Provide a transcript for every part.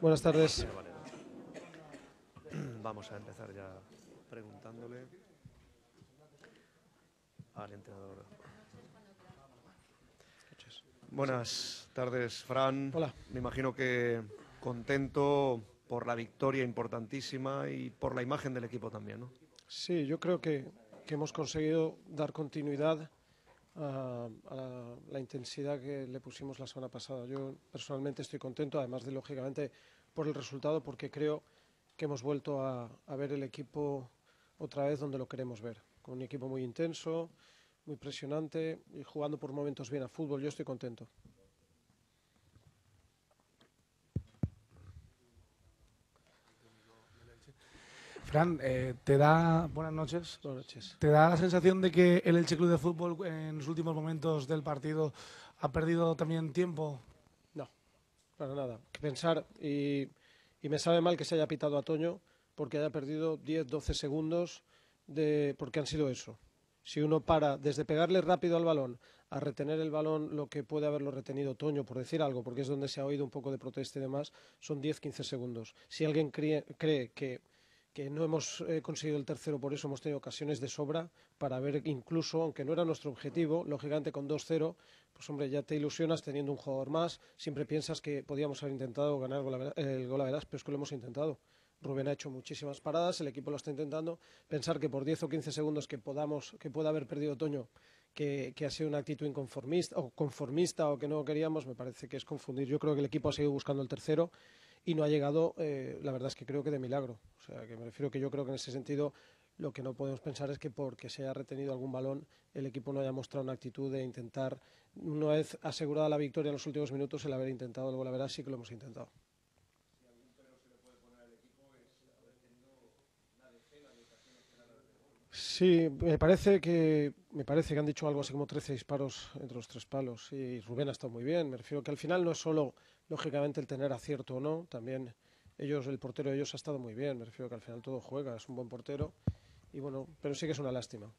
Buenas tardes. Vamos a empezar ya preguntándole al entrenador. Buenas tardes, Fran. Hola. Me imagino que contento por la victoria importantísima y por la imagen del equipo también, ¿no? Sí, yo creo que hemos conseguido dar continuidad a la intensidad que le pusimos la semana pasada. Yo personalmente estoy contento, además de lógicamente por el resultado, porque creo que hemos vuelto a ver el equipo otra vez donde lo queremos ver, con un equipo muy intenso, muy presionante y jugando por momentos bien a fútbol. Yo estoy contento. Fran, te da... Buenas noches. Buenas noches. ¿Te da la sensación de que el Elche Club de Fútbol en los últimos momentos del partido ha perdido también tiempo? No, para nada. Que pensar, y me sabe mal que se haya pitado a Toño porque haya perdido 10, 12 segundos de, porque han sido eso. Si uno para desde pegarle rápido al balón a retener el balón, lo que puede haberlo retenido Toño, por decir algo, porque es donde se ha oído un poco de protesta y demás, son 10, 15 segundos. Si alguien cree que no hemos conseguido el tercero, por eso hemos tenido ocasiones de sobra para ver, incluso, aunque no era nuestro objetivo, lógicamente con 2-0, pues hombre, ya te ilusionas teniendo un jugador más, siempre piensas que podíamos haber intentado ganar el gol a veras, pero es que lo hemos intentado. Rubén ha hecho muchísimas paradas, el equipo lo está intentando. Pensar que por 10 o 15 segundos que pueda haber perdido Toño, que ha sido una actitud inconformista o conformista o que no queríamos, me parece que es confundir. Yo creo que el equipo ha seguido buscando el tercero y no ha llegado, la verdad es que creo que de milagro. O sea, que me refiero que yo creo que en ese sentido lo que no podemos pensar es que porque se haya retenido algún balón el equipo no haya mostrado una actitud de intentar, una vez asegurada la victoria en los últimos minutos, el haber intentado el gol a veras. Sí que lo hemos intentado. Si algún pero se le puede poner al equipo es haber tenido una decena de ocasiones que nada de gol, ¿no? Sí, me parece que han dicho algo así como 13 disparos entre los tres palos y Rubén ha estado muy bien. Me refiero que al final no es solo... Lógicamente el tener acierto o no, también ellos, el portero de ellos ha estado muy bien, me refiero que al final todo juega, es un buen portero y bueno, pero sí que es una lástima,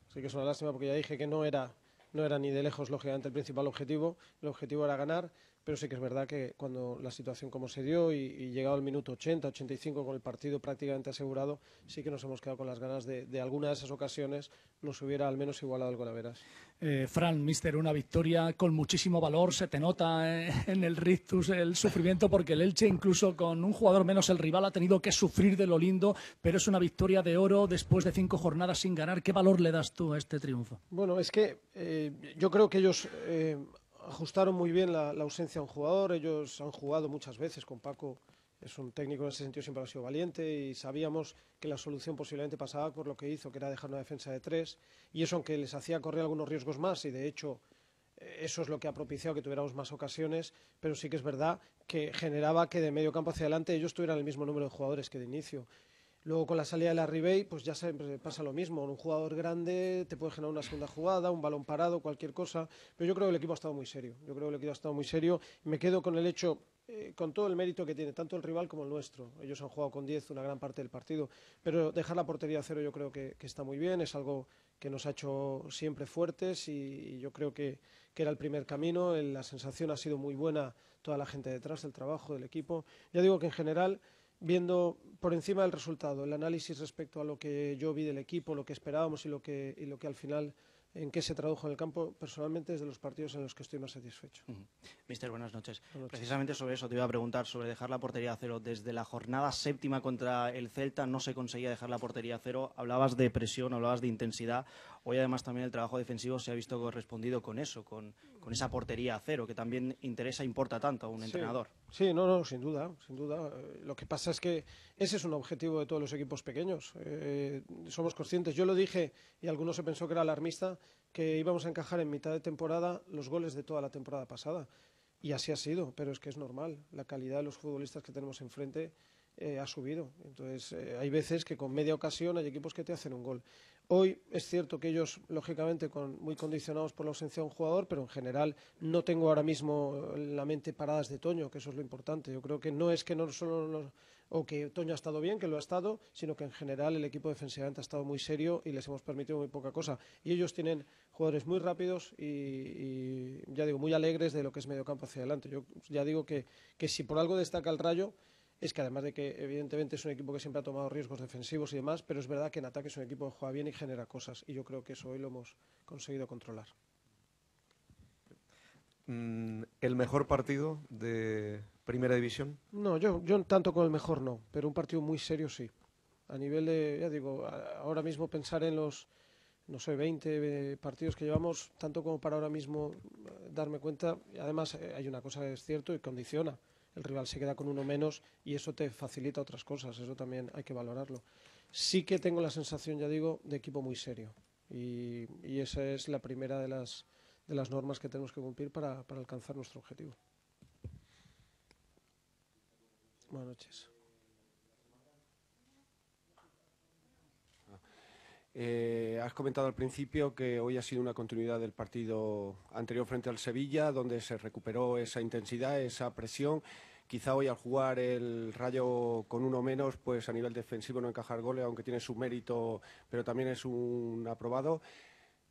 porque ya dije que no era ni de lejos lógicamente el principal objetivo, el objetivo era ganar, pero sí que es verdad que cuando la situación como se dio y llegado al minuto 80, 85 con el partido prácticamente asegurado, sí que nos hemos quedado con las ganas de alguna de esas ocasiones nos hubiera al menos igualado el gol a veras. Fran, mister, una victoria con muchísimo valor, se te nota en el rictus el sufrimiento porque el Elche incluso con un jugador menos el rival ha tenido que sufrir de lo lindo, pero es una victoria de oro después de 5 jornadas sin ganar. ¿Qué valor le das tú a este triunfo? Bueno, es que yo creo que ellos... ajustaron muy bien la ausencia a un jugador, ellos han jugado muchas veces con Paco, es un técnico en ese sentido, siempre ha sido valiente y sabíamos que la solución posiblemente pasaba por lo que hizo, que era dejar una defensa de 3 y eso aunque les hacía correr algunos riesgos más y de hecho eso es lo que ha propiciado que tuviéramos más ocasiones, pero sí que es verdad que generaba que de medio campo hacia adelante ellos tuvieran el mismo número de jugadores que de inicio. Luego con la salida del Arribay, pues ya siempre pasa lo mismo, un jugador grande te puede generar una segunda jugada, un balón parado, cualquier cosa, pero yo creo que el equipo ha estado muy serio, me quedo con el hecho, con todo el mérito que tiene tanto el rival como el nuestro, ellos han jugado con 10 una gran parte del partido, pero dejar la portería a 0 yo creo que está muy bien, es algo que nos ha hecho siempre fuertes y yo creo que era el primer camino, la sensación ha sido muy buena, toda la gente detrás, el trabajo del equipo, ya digo que en general... Viendo por encima del resultado, el análisis respecto a lo que yo vi del equipo, lo que esperábamos y lo que al final, en qué se tradujo en el campo, personalmente es de los partidos en los que estoy más satisfecho. Mister, buenas noches. Buenas noches. Precisamente sobre eso te iba a preguntar, sobre dejar la portería a 0. Desde la jornada 7ª contra el Celta no se conseguía dejar la portería a 0. Hablabas de presión, hablabas de intensidad. Hoy además también el trabajo defensivo se ha visto correspondido con eso, con esa portería a 0, que también interesa, importa tanto a un entrenador. Sí, no, sin duda. Lo que pasa es que ese es un objetivo de todos los equipos pequeños. Somos conscientes, yo lo dije y algunos se pensó que era alarmista, que íbamos a encajar en mitad de temporada los goles de toda la temporada pasada. Y así ha sido, pero es que es normal. La calidad de los futbolistas que tenemos enfrente ha subido. Entonces hay veces que con media ocasión hay equipos que te hacen un gol. Hoy es cierto que ellos, lógicamente, muy condicionados por la ausencia de un jugador, pero en general no tengo ahora mismo en la mente paradas de Toño, que eso es lo importante. Yo creo que no es que no solo o que Toño ha estado bien, que lo ha estado, sino que en general el equipo defensivamente ha estado muy serio y les hemos permitido muy poca cosa. Y ellos tienen jugadores muy rápidos y ya digo, muy alegres de lo que es medio campo hacia adelante. Yo ya digo que si por algo destaca el Rayo es que además de que evidentemente es un equipo que siempre ha tomado riesgos defensivos y demás, pero es verdad que en ataque es un equipo que juega bien y genera cosas, y yo creo que eso hoy lo hemos conseguido controlar. ¿El mejor partido de Primera División? No, yo tanto con el mejor no, pero un partido muy serio sí. A nivel de, ya digo, ahora mismo pensar en los, no sé, 20 partidos que llevamos, tanto como para ahora mismo darme cuenta, además hay una cosa que es cierto y condiciona. El rival se queda con uno menos y eso te facilita otras cosas, eso también hay que valorarlo. Sí que tengo la sensación, ya digo, de equipo muy serio y esa es la primera de las normas que tenemos que cumplir para alcanzar nuestro objetivo. Buenas noches. Has comentado al principio que hoy ha sido una continuidad del partido anterior frente al Sevilla, donde se recuperó esa intensidad, esa presión. Quizá hoy al jugar el Rayo con uno menos, pues a nivel defensivo no encajar goles, aunque tiene su mérito, pero también es un aprobado.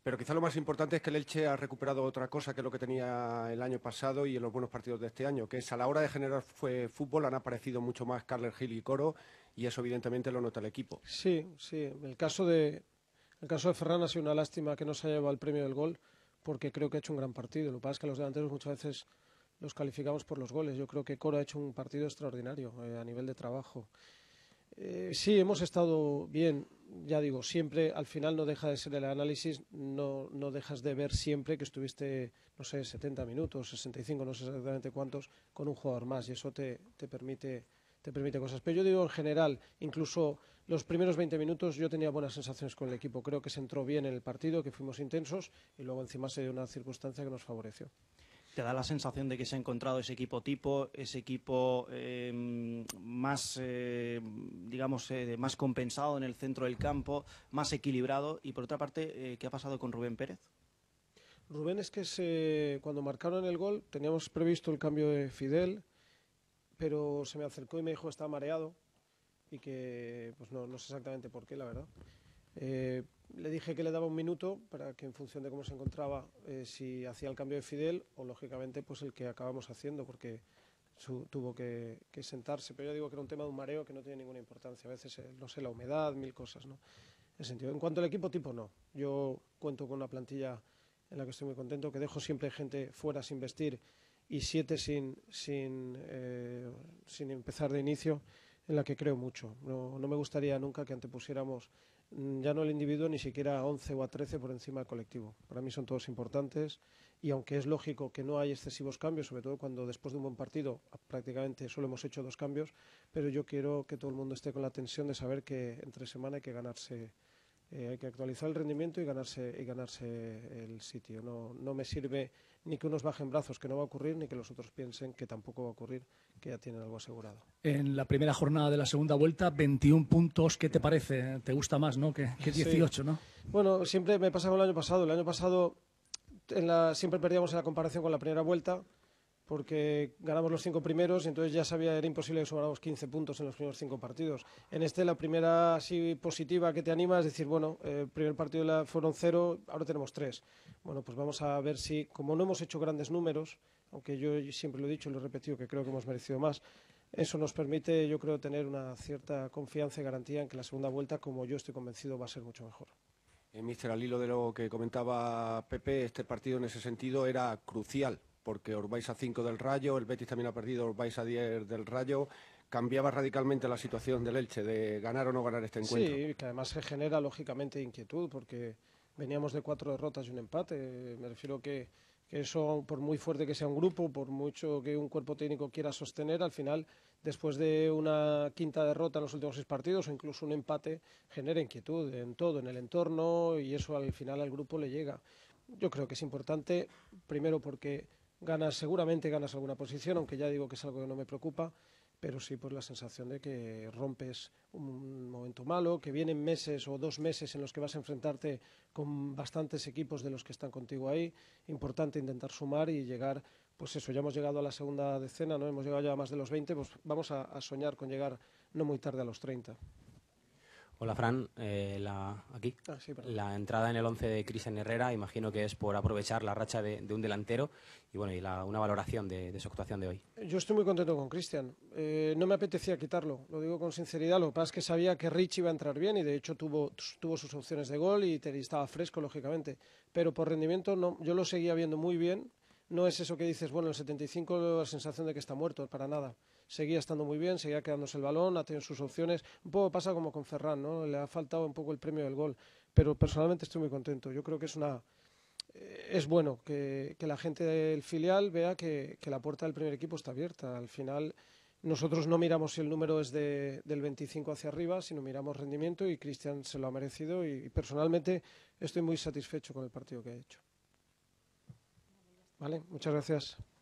Pero quizá lo más importante es que el Elche ha recuperado otra cosa que es lo que tenía el año pasado y en los buenos partidos de este año, que es a la hora de generar fútbol han aparecido mucho más Carles Gil y Coro, y eso evidentemente lo nota el equipo. Sí, sí. El caso de Ferran ha sido una lástima que no se haya llevado el premio del gol, porque creo que ha hecho un gran partido. Lo que pasa es que los delanteros muchas veces los calificamos por los goles. Yo creo que Coro ha hecho un partido extraordinario a nivel de trabajo. Sí, hemos estado bien, ya digo, siempre al final no deja de ser el análisis, no dejas de ver siempre que estuviste, no sé, 70 minutos, 65, no sé exactamente cuántos, con un jugador más y eso te permite cosas. Pero yo digo en general, incluso los primeros 20 minutos yo tenía buenas sensaciones con el equipo, creo que se entró bien en el partido, que fuimos intensos y luego encima se dio una circunstancia que nos favoreció. ¿Te da la sensación de que se ha encontrado ese equipo tipo, ese equipo más, digamos, más compensado en el centro del campo, más equilibrado? Y por otra parte, ¿qué ha pasado con Rubén Pérez? Rubén es que cuando marcaron el gol teníamos previsto el cambio de Fidel, pero se me acercó y me dijo que estaba mareado y que pues no sé exactamente por qué, la verdad. Le dije que le daba un minuto para que en función de cómo se encontraba si hacía el cambio de Fidel o lógicamente pues el que acabamos haciendo porque tuvo que sentarse, pero yo digo que era un tema de un mareo que no tiene ninguna importancia, a veces no sé, la humedad, mil cosas, ¿no? En sentido, en cuanto al equipo tipo no, yo cuento con una plantilla en la que estoy muy contento, que dejo siempre gente fuera sin vestir y 7 sin empezar de inicio, en la que creo mucho, no me gustaría nunca que antepusiéramos ya no el individuo, ni siquiera a 11 o a 13 por encima del colectivo. Para mí son todos importantes y aunque es lógico que no hay excesivos cambios, sobre todo cuando después de un buen partido prácticamente solo hemos hecho 2 cambios, pero yo quiero que todo el mundo esté con la tensión de saber que entre semana hay que ganarse, hay que actualizar el rendimiento y ganarse el sitio. No me sirve ni que unos bajen brazos, que no va a ocurrir, ni que los otros piensen que tampoco va a ocurrir, que ya tienen algo asegurado. En la primera jornada de la segunda vuelta, 21 puntos, ¿qué te parece? ¿Te gusta más, no? Que 18, sí. ¿No? Bueno, siempre me pasa con el año pasado. El año pasado siempre perdíamos en la comparación con la primera vuelta, porque ganamos los 5 primeros y entonces ya sabía, era imposible que sumáramos 15 puntos en los primeros 5 partidos. En este, la primera así positiva que te anima es decir, bueno, el primer partido fueron 0, ahora tenemos 3. Bueno, pues vamos a ver si, como no hemos hecho grandes números, aunque yo siempre lo he dicho y lo he repetido, que creo que hemos merecido más, eso nos permite, yo creo, tener una cierta confianza y garantía en que la segunda vuelta, como yo estoy convencido, va a ser mucho mejor. Mister, al hilo de lo que comentaba Pepe, este partido en ese sentido era crucial, porque Orbáis a 5 del Rayo, el Betis también ha perdido, Orbáis a 10 del Rayo, cambiaba radicalmente la situación del Elche, de ganar o no ganar este encuentro. Sí, que además se genera lógicamente inquietud, porque veníamos de 4 derrotas y un empate, me refiero que eso, por muy fuerte que sea un grupo, por mucho que un cuerpo técnico quiera sostener, al final, después de una quinta derrota en los últimos 6 partidos, o incluso un empate, genera inquietud en todo, en el entorno, y eso al final al grupo le llega. Yo creo que es importante, primero porque seguramente ganas alguna posición, aunque ya digo que es algo que no me preocupa, pero sí pues la sensación de que rompes un momento malo, que vienen meses o 2 meses en los que vas a enfrentarte con bastantes equipos de los que están contigo ahí. Importante intentar sumar y llegar, pues eso, ya hemos llegado a la segunda decena, ¿no? Hemos llegado ya a más de los 20, pues vamos a soñar con llegar no muy tarde a los 30. Hola, Fran. La entrada en el 11 de Cristian Herrera, imagino que es por aprovechar la racha de un delantero y bueno, y una valoración de su actuación de hoy. Yo estoy muy contento con Cristian. No me apetecía quitarlo, lo digo con sinceridad. Lo que pasa es que sabía que Rich iba a entrar bien y de hecho tuvo sus opciones de gol y estaba fresco, lógicamente. Pero por rendimiento no, yo lo seguía viendo muy bien. No es eso que dices, bueno, el 75, la sensación de que está muerto, para nada. Seguía estando muy bien, seguía quedándose el balón, ha tenido sus opciones. Un poco pasa como con Ferran, ¿no? Le ha faltado un poco el premio del gol. Pero personalmente estoy muy contento. Yo creo que es bueno que la gente del filial vea que la puerta del primer equipo está abierta. Al final nosotros no miramos si el número es del 25 hacia arriba, sino miramos rendimiento y Cristian se lo ha merecido. Y personalmente estoy muy satisfecho con el partido que ha hecho. Vale, muchas gracias.